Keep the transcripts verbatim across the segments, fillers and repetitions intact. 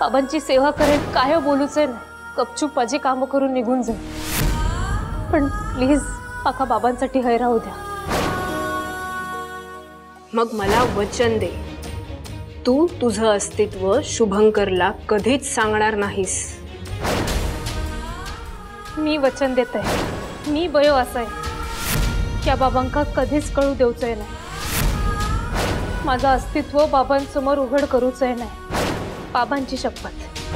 बाबांची सेवा करेन, काय बोलूचे नाही, गपचूप माझी काम करून निघून जाईन। पण प्लीज आका बाबांसाठी हय राहू द्या। मग मला वचन दे, तू तुझं अस्तित्व शुभंकरला कधीच सांगणार नाहीस। मी वचन देते, मी बयो असा आहे की बाबांका कधीच कळू देऊचे नाही, माझं अस्तित्व बाबांसमोर उघड करूचे नाही, बाबांची शपथ।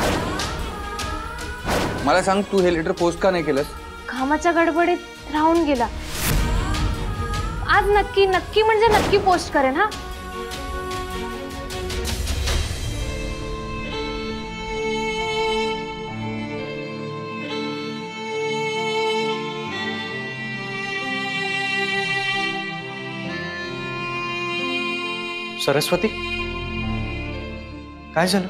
मला सांग, तू हे लेटर पोस्ट का नाही केलंस? कामाच्या गडबडीत राहून गेला। आज नक्की नक्की म्हणजे नक्की पोस्ट करेन। हा, सरस्वती काय झालं?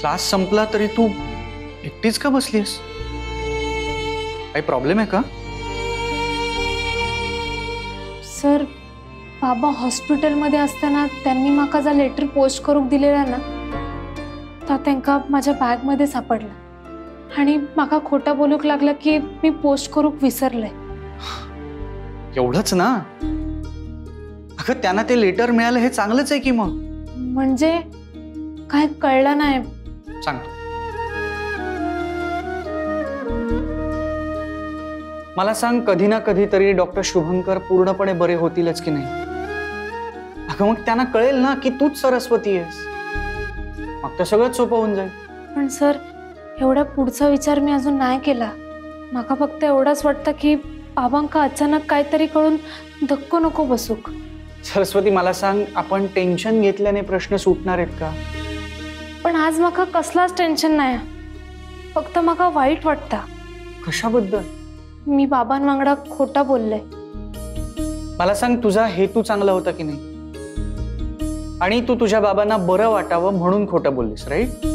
क्लास संपला तरी तू एकटीच का बसलीस? काही प्रॉब्लेम आहे का? सर, बाबा हॉस्पिटल मध्ये असताना त्यांनी माका जा लेटर पोस्ट करूक दिलेला ना, तो त्यांका माझ्या बॅग मध्ये सापडला आणि माका खोटा बोलूक लागला की मी पोस्ट करूक विसरले। एवढंच ना? अगं त्यांना ते लेटर मिळालं हे चांगलंच आहे की। मग म्हणजे काय कळलं नाही? सांगतो, मला सांग, कधी ना कधीतरी डॉक्टर शुभंकर पूर्णपणे बरे होतीलच की नाही? अगं मग त्यांना कळेल ना की तूच सरस्वती आहेस, मग तर सगळंच सोपं होऊन जाईल। पण सर, एवढा पुढचा विचार मी अजून नाही केला। मला फक्त एवढंच वाटतं की बाबांका अचानक काहीतरी कळून धक्को नको बसूक। सरस्वती मला सांग, आपण टेन्शन घेतल्याने प्रश्न सुटणार आहेत का? पण आज मला कसलाच टेन्शन नाही, फक्त मला वाईट वाटतं। कशाबद्दल? मी बाबांवांगडा खोटा बोलले। मला सांग, तुझा हेतू चांगला होता की नाही? आणि तू तुझ्या बाबांना बरं वाटावं म्हणून खोटं बोललीस, राईट?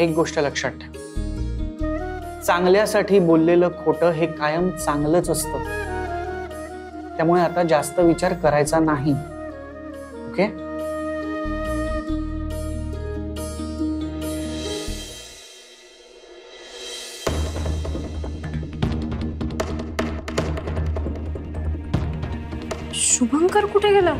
एक गोष्ट लक्षात ठेव, चांगल्यासाठी बोललेलं खोटं हे कायम चांगलंच असतं, त्यामुळे आता जास्त विचार करायचा नाही, ओके? शुभंकर कुठे गेला?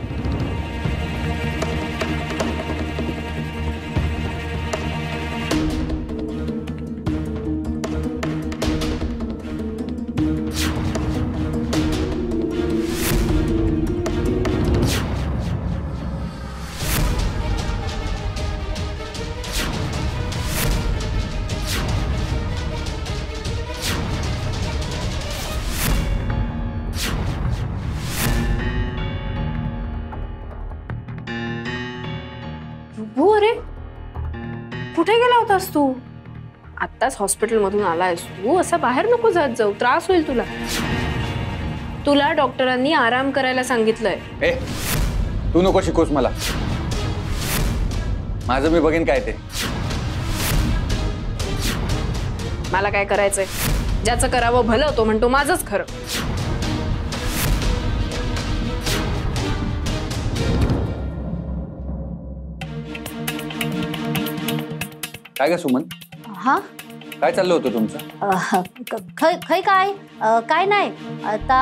कुठे गेला होतास तू? आताच हॉस्पिटल मधून आलायस तू, असा बाहेर नको जात जाऊ, त्रास होईल तुला। तुला डॉक्टरांनी आराम करायला सांगितलंय। ए, तू नको शिकवस मला, माझं मी बघेन काय ते। मला काय करायचंय, ज्याचं करावं भलं तो म्हणतो माझंच खरं। काय ग सुमन? हाँ, काय चाललं होतं तुमचं? खै काय काय नाही आता।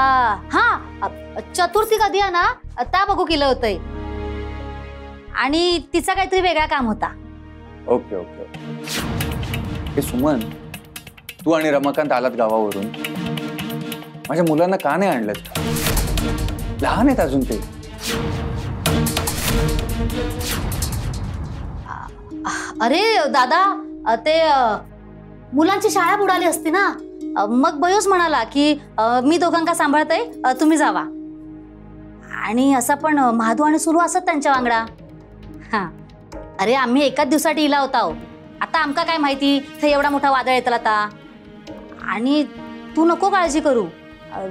हा, चतुर्थी कधी आहे ना आता बघू केलं होतंय, आणि तिचा काहीतरी वेगळा काम होता। Okay okay. हे सुमन, तू आणि रमाकांत आलात गावावरून, माझ्या मुलांना का नाही आणलं? लहान आहेत अजून ते। अरे दादा, ते मुलांची शाळा बुडाली असती ना, मग बयोस म्हणाला की मी दोघांका सांभाळते, तुम्ही जावा। आणि असा पण महादू आणि सुरू असत त्यांच्या वांगडा। हां, अरे आम्ही एकाच दिवसात इला होता हो, आता आमका काय माहिती ते एवढा मोठा वादळ येतला आता। आणि तू नको काळजी करू,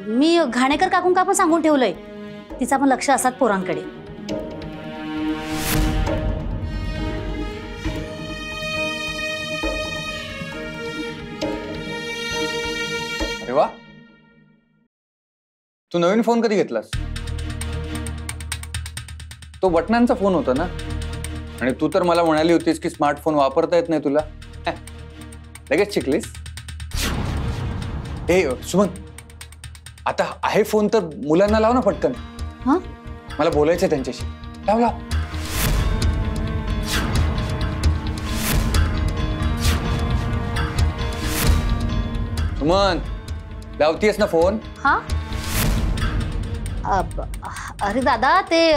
मी घाणेकर काकूंका पण सांगून ठेवलंय, तिचा पण लक्ष असत पोरांकडे। वा, तू नवीन फोन कधी घेतलास? तो बटनांचा फोन होता ना, आणि तू तर मला म्हणाली होतीस की स्मार्टफोन वापरता येत नाही तुला, लगेच चिकलीस। ए सुमन, आता आहे फोन तर मुलांना लाव ना पटकन, हां मला बोलायचं त्यांच्याशी, लाव लाव। सुमन लावतीयस ना फोन? हां। अरे दादा, ते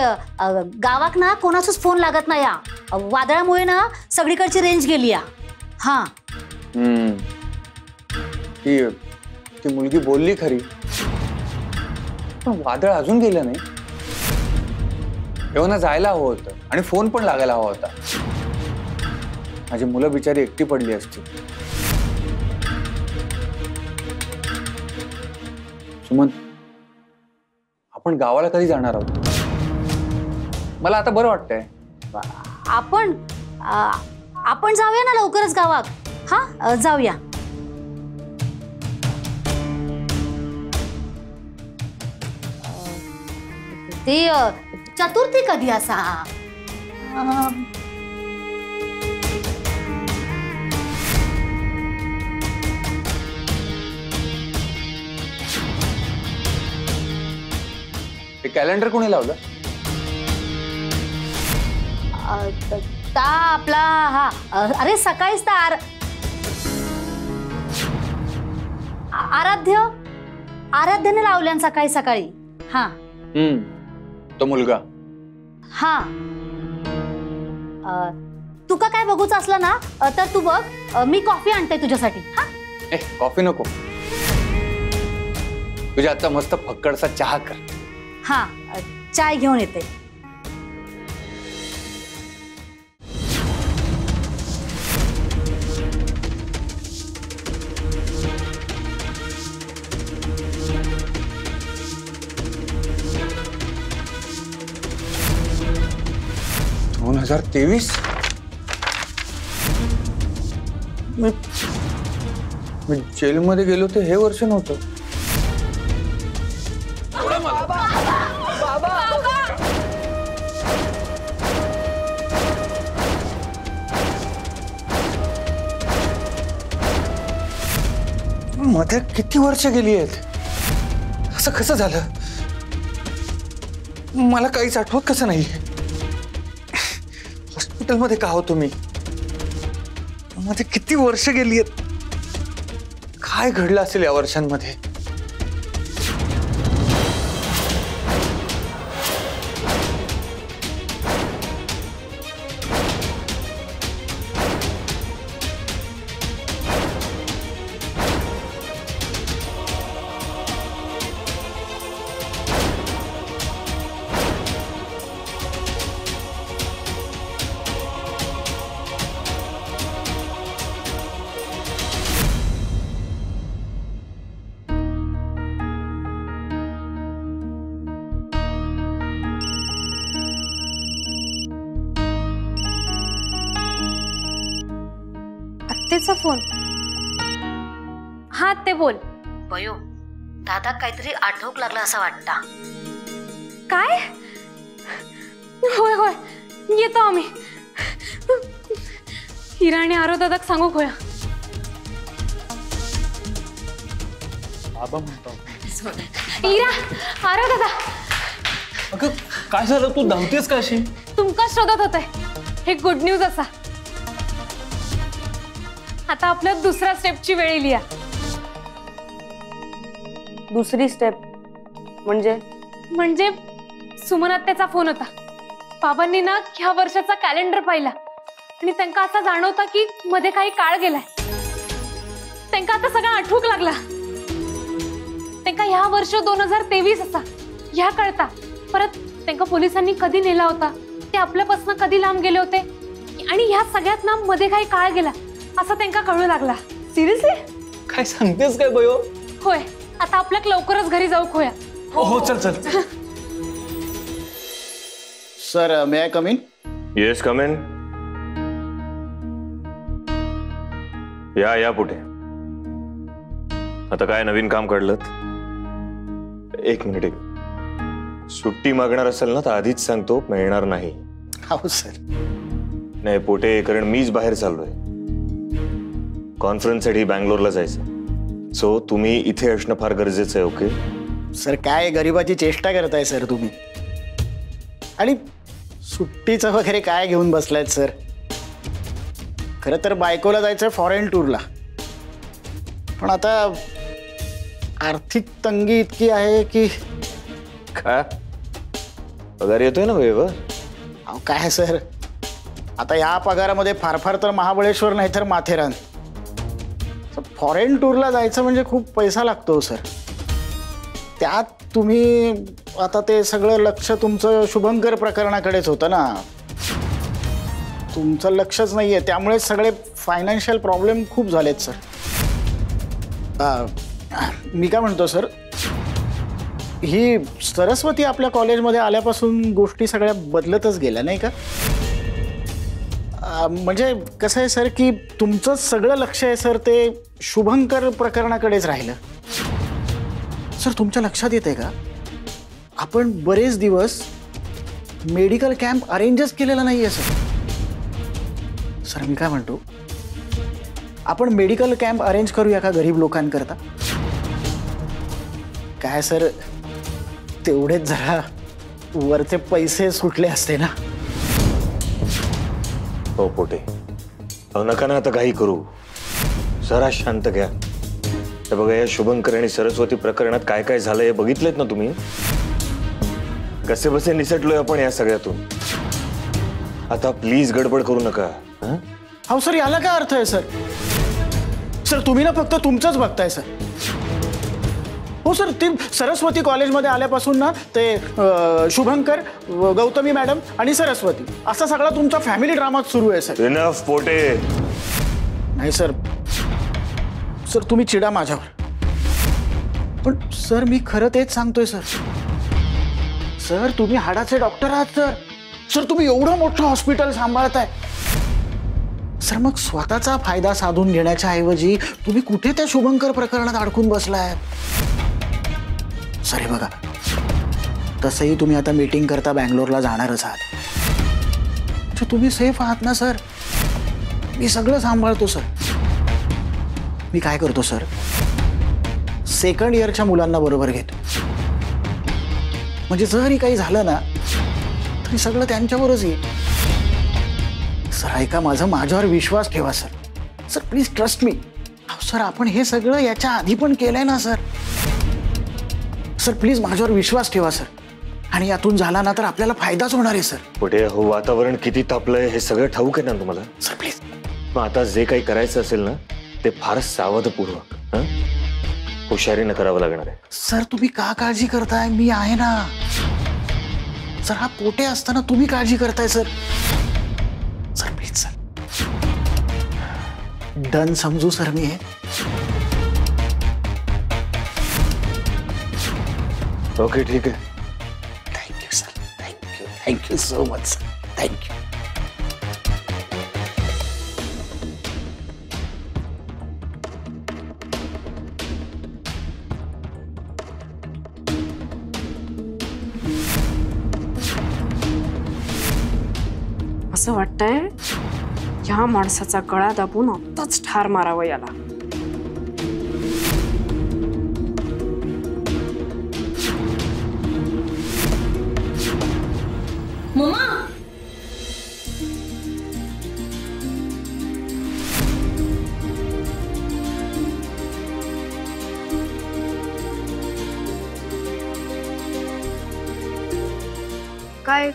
गावाक ना कोणाचाच फोन लागत नाही, या वादळामुळे ना सगळीकडची रेंज गेली। हां ती ती मुलगी बोलली खरी, पण वादळ अजून गेलं नाही। एवढं जायला हवं होतं आणि फोन पण लागायला हवा होता। माझी मुलं बिचारी एकटी पडली असती। सुमन, आपण गावाला कधी जाणार आहोत? मला आता बरं वाटतंय। आपण आपण जाऊया ना लवकरच गावात। हां जाऊया। ते चतुर्थी कधी असा? ते कॅलेंडर कोणी लावलं? ता आपला हा, अरे सकाळीच तर आराध्य आराध्याने लावल्यान सकाळी सकाळी। हां हम्म तो मुलगा। हाँ तुका काय बघूच असला ना तर तू बघ, मी कॉफी आणते तुझ्यासाठी। हां ए कॉफी नको, तुझ्या आता मस्त फक्कडसा चहा कर। हाँ चाय घेऊन येते। दोन हजार तेवीस मी मी जेल मध्ये गेलो ते हे वर्ष नव्हतं। मध्ये किती वर्ष गेली आहेत? असं कसं झालं? मला काहीच आठवत कसं नाही? हॉस्पिटल मध्ये का हो तुम्ही? मध्ये किती वर्ष गेली आहेत? काय घडलं असेल या वर्षांमध्ये? फोन? हा ते बोल बयो, दादा काहीतरी आठवक लागला असा वाटता। काय? होय होय येतो आम्ही। हिरा आणि आरो दादाक सांगू खोया। बाबा म्हणतो हिरा आरो दादा। अगं काय झालं? तू धावतेस काशी? तुमका शोधत होते, हे गुड न्यूज असा। आता आपल्या दुसऱ्या स्टेपची वेळ येईल। दुसरी स्टेप म्हणजे म्हणजे सुमन आत्याचा फोन होता। बाबांनी ना ह्या वर्षाचा कॅलेंडर पाहिला आणि त्यांना असा जाणवता की मध्ये काही काळ गेलाय। त्यांना आता सगळं आठवूक लागला। त्यांना ह्या वर्ष दोन हजार तेवीस असा ह्या कळता। परत त्यांना पोलिसांनी कधी नेला होता, ते आपल्यापासून कधी लांब गेले होते आणि ह्या सगळ्यात ना मध्ये काही काळ गेला असं त्यांना कळू लागला। सिरियसली? काय सांगतेस काय बयो? होय, आता आपल्याक लवकरच घरी जाऊ खोया। हो हो चल चल। Sir may I come in? Yes come in. या या पुढे। आता काय नवीन काम काढलत? एक मिनिट एक। सुट्टी मागणार असेल ना तर आधीच सांगतो, मिळणार नाही। हो सर। नाही पोटे, कारण मीच बाहेर चाललोय. कॉन्फरन्ससाठी बँगलोरला जायचं. सो तुम्ही इथे असणं फार गरजेचं आहे. Okay sir. काय गरिबाची चेष्टा करताय सर तुम्ही. आणि सुट्टीचं वगैरे काय घेऊन बसलायत सर. खरं तर बायकोला जायचं फॉरेन टूरला, पण आता आर्थिक तंगी इतकी आहे की का पगार येतोय ना वेळेवर. अहो काय सर, आता या पगारामध्ये फार फार तर महाबळेश्वर नाही तर माथेरान. फॉरेन टूरला जायचं म्हणजे खूप पैसा लागतो सर. त्यात तुम्ही आता ते सगळं लक्ष तुमचं शुभंकर प्रकरणाकडेच होतं ना, तुमचं लक्षच नाहीये. त्यामुळे सगळे फायनान्शियल प्रॉब्लेम खूप झालेत सर. आ, मी काय म्हणतो सर, ही सरस्वती आपल्या कॉलेजमध्ये आल्यापासून गोष्टी सगळ्या बदलतच गेल्या नाही का. म्हणजे कसं आहे सर की तुमचं सगळं लक्ष आहे सर ते शुभंकर प्रकरणाकडेच राहिलं सर. तुमच्या लक्षात येतंय का, आपण बरेच दिवस मेडिकल कॅम्प अरेंजच केलेला नाही आहे सर. सर मी काय म्हणतो, आपण मेडिकल कॅम्प अरेंज करूया का गरीब लोकांकरता. काय सर, तेवढेच जरा वरचे पैसे सुटले असते ना. हो पोटे, नका ना आता काही करू. जरा शांत घ्या. तर बघा, या शुभंकर आणि सरस्वती प्रकरणात काय काय झालं हे बघितलेत ना तुम्ही. कसे बसे निसटलोय आपण या सगळ्यातून. आता प्लीज गडबड करू नका. हो सर, याला काय अर्थ आहे सर. सर तुम्ही ना फक्त तुमचंच बघताय सर. हो सर, ती सरस्वती कॉलेजमध्ये आल्यापासून ना ते शुभंकर, गौतमी मॅडम आणि सरस्वती असा सगळा तुमचा फॅमिली ड्रामा सुरू आहे सर. इनफ पोटे. नाही सर, सर तुम्ही चिडा माझ्यावर, पण सर मी खरं तेच सांगतोय सर. सर तुम्ही हाडाचे डॉक्टर आहात सर. सर तुम्ही एवढं मोठं हॉस्पिटल सांभाळताय सर. मग स्वतःचा फायदा साधून घेण्याच्या ऐवजी तुम्ही कुठे त्या शुभंकर प्रकरणात अडकून बसलाय सर. हे बघा, तसंही तुम्ही आता मीटिंग करता बँगलोरला जाणारच आहात. तुम्ही सेफ आहात ना सर. मी सगळं सांभाळतो सर. मी काय करतो सर, सेकंड इयरच्या मुलांना बरोबर घेतो. म्हणजे जरी काही झालं ना तरी सगळं त्यांच्यावरच येईल सर. ऐका माझं, माझ्यावर विश्वास ठेवा sir. Sir please trust me. Sir आपण हे सगळं याच्या आधी पण केलंय ना सर. सर प्लीज माझ्यावर विश्वास ठेवा सर. आणि यातून झाला ना तर आपल्याला फायदाच होणार आहे सर. पुढे हो, वातावरण किती तापलंय हे सगळं ठाऊक आहे ना तुम्हाला सर. प्लीज मग आता जे काही करायचं असेल ना ते फार सावधपूर्वक, हुशारीनं करावं लागणार आहे सर. तुम्ही का काळजी करताय, मी आहे ना सर. हा पोटे असताना तुम्ही काळजी करताय sir. Sir please sir, done समजू सर मी हे. ओके ठीक आहे. Thank you sir. Thank you. Thank you so much sir. Thank you. असं वाटतंय या माणसाचा गळा दाबून आत्ताच ठार मारावं याला. काय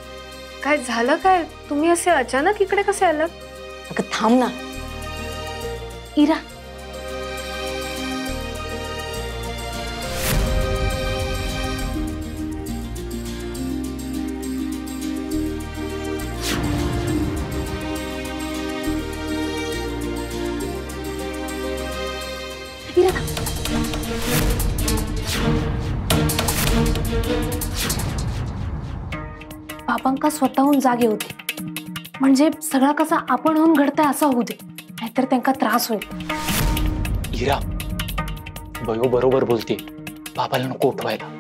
काय झालं, काय तुम्ही असे अचानक इकडे कसे आलात. अगं थांब ना इरा. बाबांका स्वतःहून जागे होते म्हणजे सगळा कसा आपण होऊन घडतंय असं होऊ दे, नाहीतर त्यांना त्रास होईल. इरा बयो बरोबर बोलते. बाबाला नको उठवायला.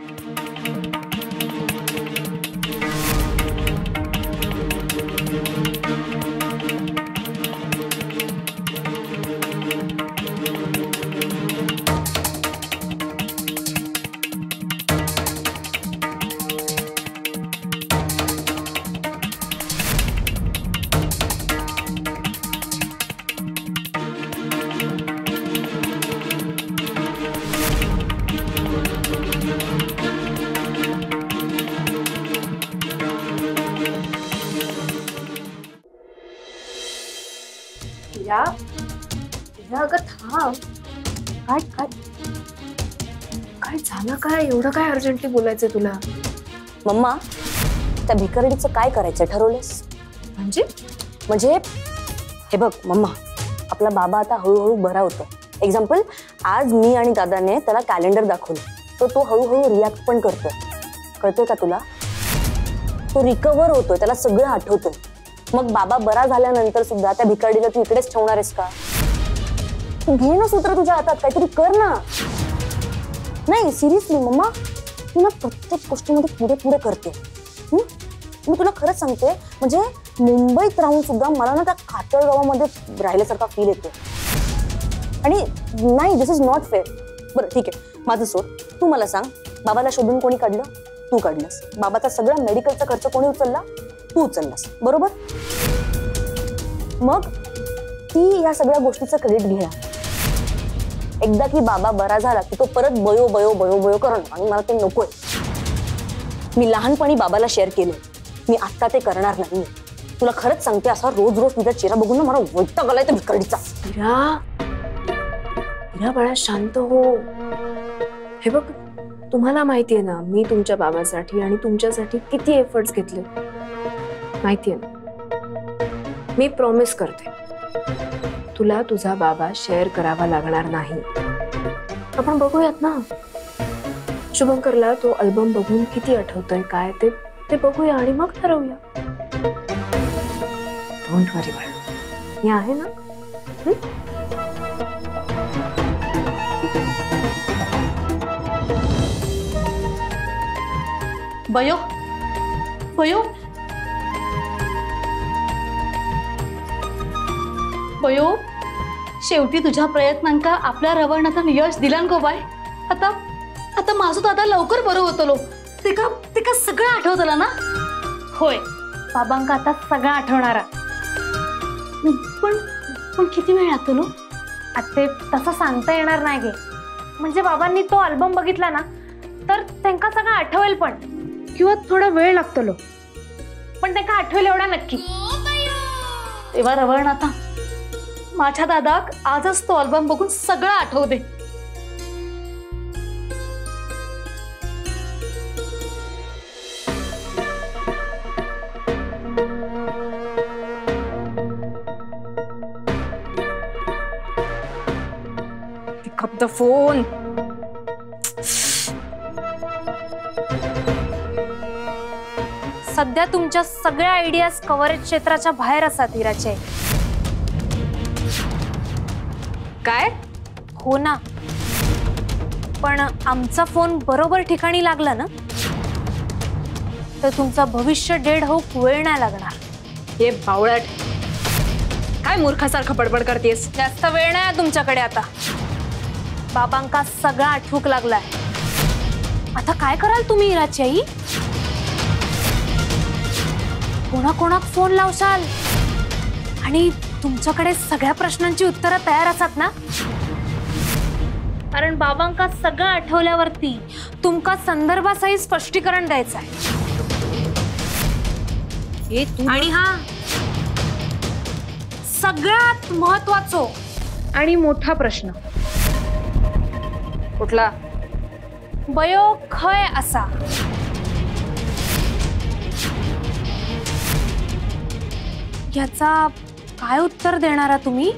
झालं काय? एवढं काय अर्जंटली बोलायचं तुला? मम्मा, त्या भिकारीचं काय करायचं ठरवलंस? म्हणजे म्हणजे हे बघ मम्मा, आपला बाबा आता हळूहळू बरा होतो. एक्झाम्पल, आज मी आणि दादाने त्याला कॅलेंडर दाखवलं तर तो हळूहळू रिॲक्ट पण करतो. कळतंय का तुला? तो रिकव्हर होतोय, त्याला सगळं आठवतं. मग बाबा बरा झाल्यानंतर सुद्धा त्या भिकारीला तू इकडेच ठेवणार आहेस का? घे ना सूत्र तुझ्या हातात, काहीतरी कर ना. नाही सिरियसली मम्मा, तू ना प्रत्येक गोष्टीमध्ये पुढे पुढे करते. मी तुला खरंच सांगते, म्हणजे मुंबईत राहून सुद्धा मला ना त्या कातळगावामध्ये राहिल्यासारखा फील येतो. आणि नाही, दिस इज नॉट फेअर. बरं ठीक आहे, माझं सोड. तू मला सांग, बाबाला शोधून कोणी काढलं? तू काढलंस. बाबाचा सगळा मेडिकलचा खर्च कोणी उचलला? तू उचललास, बरोबर? मग ती या सगळ्या गोष्टीचं क्रेडिट घेणार. एकदा की बाबा बरा झाला की तो परत बयो बयो बयो बयो करण, आणि मला ते नकोय. मी लहानपणी बाबाला शेअर केलं, मी आत्ता ते करणार नाही. तुला खरंच सांगते, असा रोज रोज तुझा चेहरा बघून ना मला वैताग आलाय त्या भिकारीचा. इरा बाळा शांत हो. हे बघ, तुम्हाला माहिती आहे ना मी तुमच्या बाबासाठी आणि तुमच्यासाठी किती एफर्ट्स घेतले, माहिती आहे ना. मी प्रॉमिस करते, तुला तुझा बाबा शेअर करावा लागणार नाही. आपण बघूयात ना, शुभंकरला तो अल्बम बघून किती आठवतंय काय ते ते बघूया आणि मग ठरवूया. डोंट वरी बाळा, मी आहे ना. हम्म बयो बयो बयो, शेवटी तुझ्या प्रयत्नांका आपल्या रवणातून यश दिला गो बाय. आता आता माझं दादा लवकर बरं होतलो. तिका तिका सगळं आठवतला ना? होय, बाबांका आता सगळं आठवणारा. पण पण किती वेळ लागतलो? आता तसं सांगता येणार नाही गे. म्हणजे बाबांनी तो अल्बम बघितला ना तर त्यांना सगळं आठवेल, पण किंवा थोडा वेळ लागतो, पण त्यांना आठवेल एवढा नक्की. तेव्हा रवळ आता माझ्या दादाक आजच तो अल्बम बघून सगळं आठवू दे. Pick up the phone. सध्या तुमच्या सगळ्या आयडियाज कव्हरेज क्षेत्राच्या बाहेर असतात हिराचे. काय हो ना, पण आमचा फोन बरोबर ठिकाणी लागला ना तर तुमचं भविष्य डेढ होऊक वेळ नाही लागणार. हे बावळट, काय मूर्खासारखं बडबड करतेस? जास्त वेळ नाही तुमच्याकडे आता. बाबांका सगळा आठवूक लागलाय. आता काय कराल तुम्ही हिराची आई? कोणाकोणाक फोन लावशाल? आणि तुमच्याकडे सगळ्या प्रश्नांची उत्तरं तयार असतात ना? कारण बाबांका सगळं आठवल्यावरती तुमका संदर्भासहित स्पष्टीकरण द्यायचं आहे. आणि हा सगळ्यात महत्वाचा आणि मोठा प्रश्न कुठला? बयो खय असा याचा काय उत्तर देणारा तुम्ही?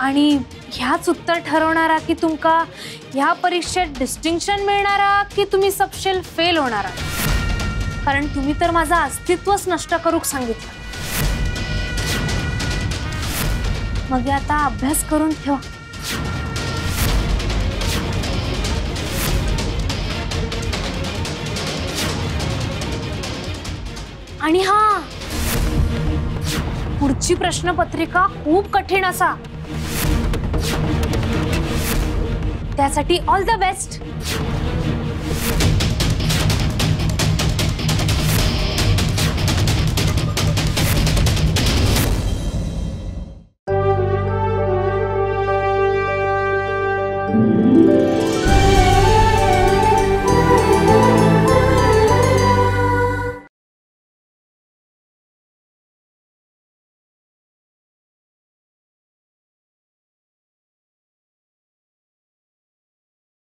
आणि ह्याच उत्तर ठरवणारा की तुमका ह्या परीक्षेत डिस्टिंक्शन मिळणारा की तुम्ही सबशेल फेल होणारा. कारण तुम्ही तर माझं अस्तित्वच नष्ट करूक सांगितलं. मग आता अभ्यास करून ठेवा. आणि हा पुढची प्रश्नपत्रिका खूप कठीण असा, त्यासाठी ऑल द बेस्ट.